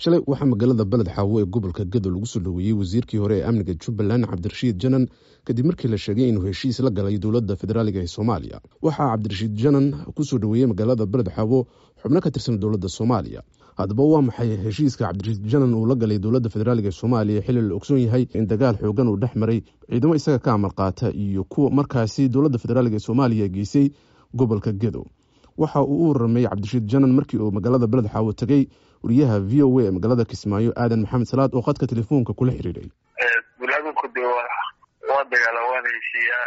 shalay waxa magaalada balad xaawo ee gobolka Gado lagu soo dhaweeyay wasiirkii hore ee amniga Jubbaland Abdirashid Janan kadib markii la sheegay inuu heshiis la galay dawladda federaaliga ee Soomaaliya. Waxa Abdirashid Janan ku soo dhaweeyay magaalada balad xaawo xubno ka tirsan dawladda Soomaaliya. haddaba waa maxay heshiiska Abdirashid Janan uu la galay dawladda federaaliga ee Soomaaliya xilli la ogsoon yahay in dagaal xoogan uu dhex maray ciidamo isaga ka amar qaata iyo kuwa markaasi dawladda federaaliga ee Soomaaliya geysay gobolka Gado. waxa uu u warramay Abdirashid Janan markii uu magaalada balad xaawo tagay وريها في او اي مقالده كسمايو آدن محمد صلاد او قدك تليفونك كل حريري بلادو كدي واد دغالوان هيشيا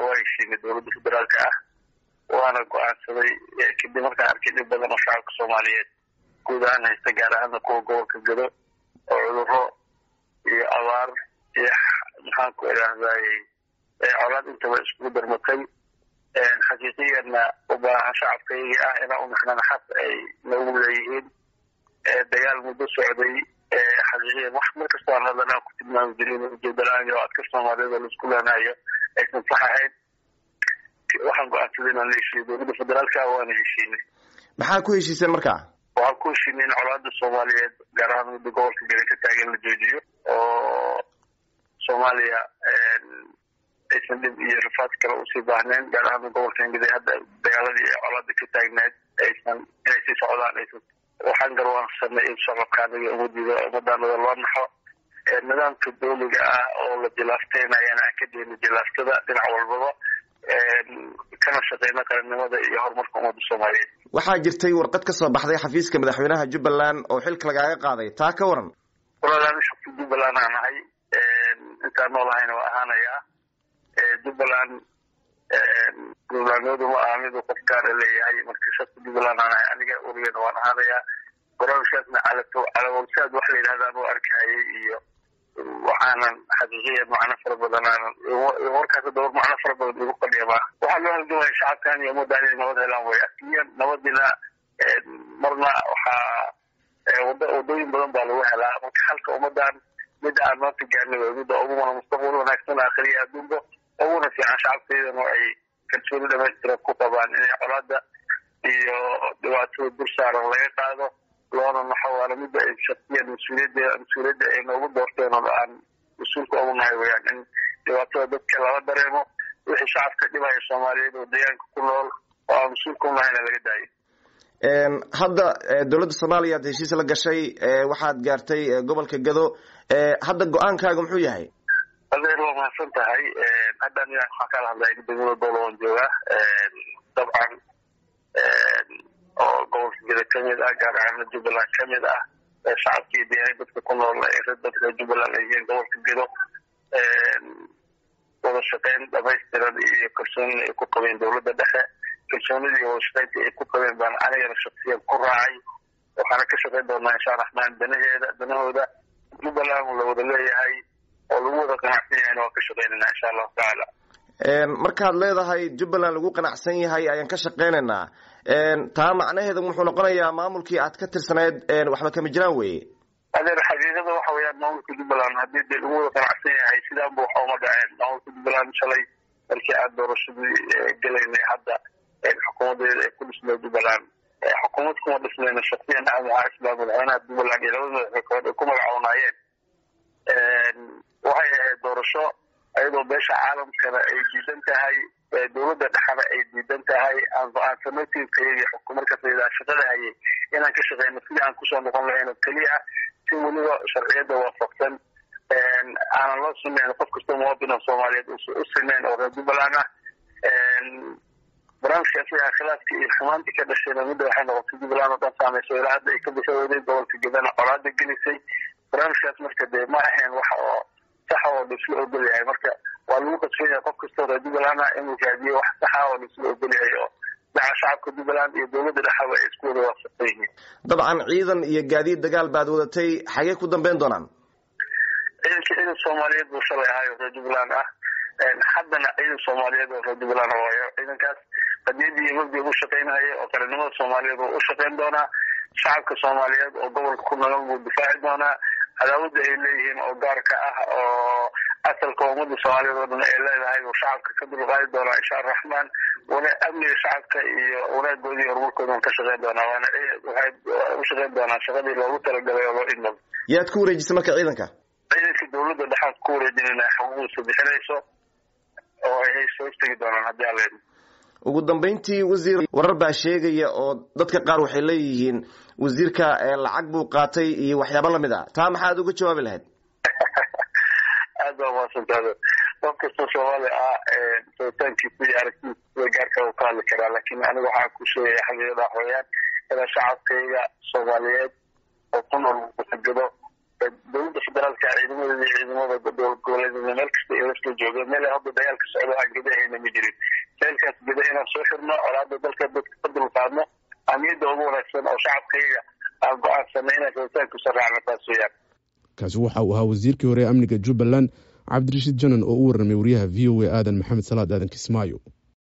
واشي دولد فدرالكا وانا go'aansaday kidii marka arkay dad badan oo shacabka Soomaaliyeed gudahan haysta gaar ahaan gobolka Gado oo cudurro iyo abaar iyo maxaa ku iraaday colaad inta isku darmatay xaqiiqiyada ma u baahan shacabka ah inaa u naxnaan xaq ay loo leeyihiin dagaal muddo socday xaqiiqada wax markasta aan hadalna ku tilmaami jirin Jubbaland iyo dadka Soomaalida isku leenayo ay saxahayd waxaan go'aansaday inaan leeshay dawladda federaalka waan heshiinay. Maxaa ku heshiiseen marka? Waxaan ku heshiinay colaadda Soomaaliyeed gaar ahaan gobolka Gado ka taagan la joojiyo oo Soomaaliya aysan dib iyo rafaad kale u sii baahneen gaar ahaan gobolka Gado hadda dagaaladii colaadda ka taagneed aysan inay socdaan aysan waxaan garwaan sameeyay in shacabkana ay udiido madaalada loo naxo nidaamka dawliga ah oo la dilaafteenayaan akademiga dilaaftada dhinac walba kana shaqeynaa qaranimada iyo horumarka ummadda Soomaaliyeed. Waxaa jirtay warqad ka soo baxday xafiiska madaxweynaha Jubbaland oo xilka lagaga qaaday taa ka waran. Walaalaan shaqo Jubbaland aan ahay inta aan noolahayna waa ahaanayaa Jubbaland golaanadu waa aamid qof gaar ah leeyahay markii shaqo Jubbaland aan ahay aniga uriyada waan ahaanayaa barnaamijkaasna calaamad wax la yiraahdo oo arkayay iyo waxaana xaqiiqada macna fara badan oo warkaas door macna fara badan ugu qadiyaba waxa loo halgamaa shacabkan iyo muddaanada nabad helaan way askiyeen nabadina marna waxa wadooyin badan baa lagu helaa marka halka ummadan mid aan ma fikirin wada ugu wanaagsan mustaqbal wanaagsan aakhiri adduunka oo fiican shacabkeedu ay kalsooni dhammaystira ku qabaan in colaadda iyo dhibaatada bulshada laga qaado loona naxawaalo mid ay shaqsiyan mas'uuliyadda ay noogu doorteen oo aan mas'uulka uga nahay weeyaan in dhibaatada dadka laga dareemo wixii shacabka dhibaya Soomaaliyeed oo deegaanka ku nool oo aan mas'uulka uga nahay laga daayo. Hadda dawladda Soomaaliya heshiis la gashay waxaad gaartay gobolka Gado hadda go'aankaaga muxuu yahay? adeer waa mahadsan tahay hadda anigana waxaan kala hadlay dowladda Boland jooga dabcan oo gobolka kamid ah gaar ahaan Jubbaland kamid ah shacabkii deegaanka dadka ku nool ee dadka Jubbaland iyo gobolka Gado wada shaqeyn dhamaystiran iyo kalsooni ay ku qabeen dowladda dhexe kalsoonidii wada shaqeynta ay ku qabeen baan anigana shakhsiyan ku raacay waxaana ka shaqeyn doonaa insha Allah raxmaan danahooda Jubbaland la wada leeyahay oo lagu wada qanacsan yahay oo ka shaqeynayna insha Allah taala. Markaad leedahay Jubbaland lagu qanacsan yahay ayaan ka shaqeynaynaa taa macnaheedu wuxuu noqonayaa maamulkii aad ka tirsanayd waxba kama jiraan weeye. adeer xaqiiqada waxa weeyaan maamulka Jubbaland haddii lagu wada qanacsan yahay sidaan buu xawma dhaceen maamulka Jubbaland shalay markii aad doorashadii galaynay hadda xukuumadda ku dhisnay Jubbaland xukuumad kuma dhisnayna shaqsiyan aan waxaa islaamul caalamada Jubbaland iyo labada ku magacoonaayeen waxay ahayd doorasho ayadoo beesha caalamkana ay diidan tahay dawladda dhexana ay diidan tahay aan sameysinkayga xukuumadka sayidada shaqada hayay inaan ka shaqeyno sidii aan kusoo noqon lahayn kaliya si weliba sharciyada waafaqsan aanan loo sameyn qof kasta muwaadin Soomaaliyeed u sameyn oo reer Jubbaland ah barnaamijkaasi khilaafkii iyo xumaantii ka dhashayna midda waxay noqotay Jubbaland oo dhan saameysay ilaa hadda ay ka bixiyeen gobolka Gado colaadda gelisay barnaamijkaas marka dee ma ahayn waxa oo sax oo dhismo u geliyahay marka waa lagu qasbaya qof kasta oo Jubbaland ah inuu raadiyo wax sax ah oo dhismo u geliyayo dhaca shacabka Jubbaland iyo dawladda dhaxaba isku wada waafaqsan. Dabcan ciidan iyo gaadiid dagaal baad wadatay xagee ku dambeyn doonaan? ciidanka Soomaaliyeed buu shalay ahaayay oo Jubbaland ah haddana ciidan Soomaaliyeed oo Jubbaland ah waayo ciidankaas qadiidii mabdii u shaqeynayay oo qaranimada Soomaaliyeed oo u shaqeyn doona shacabka Soomaaliyeed oo gobolka ku nool buu difaaci doonaa. cadaawada ay leeyihiin oo gaarka ah oo أصلك ومدة سؤالي ضمن إلا هاي وشعبك كبر غاية دون عشاء الرحمن ولا أمني شعبك أولاد بودي يروك ومن كشغال دون وأنا وشغال دون شغالي لو ترجع يا إنهم يا تكوري جسمك أيضاً في الدولة اللي حكوري ديننا حموس وبحريسو أو هي سوستي دون هدي عليهم ugu dambeyntii wasiir warar baa sheegaya oo dadka qaar waxay leeyihiin wasiirka lacag buu qaatay iyo waxyaabo la mid ah taa maxaad ugu jawaabi lahayd adoo wasantaado dadka Soomaaliya tanki ku yarkii weerarka uu qaali kara laakiin anigu waxa ku sheegay xaqiiqada hooyad ee shacabka Soomaaliyeed oo kun oo xagado dowladda federaalka ah ciidamada dowladda markasta ee isku jooga meel hadda dagaalka socdo agdadaheena ma jirin halkaas gudahina soo xirno calaamada dalka dadka fadlan qaadno aniga ugu wanaagsan oo shacabkayga aan go'aan sameeyay oo ku saracna taasiyaad kaas waxa uu ahaa wasiirkii hore amniga Jubbaland Abdirashid Janan oo u warramay wariyaha VOA Aadan Maxamed Salaad Aadan Kismaayo.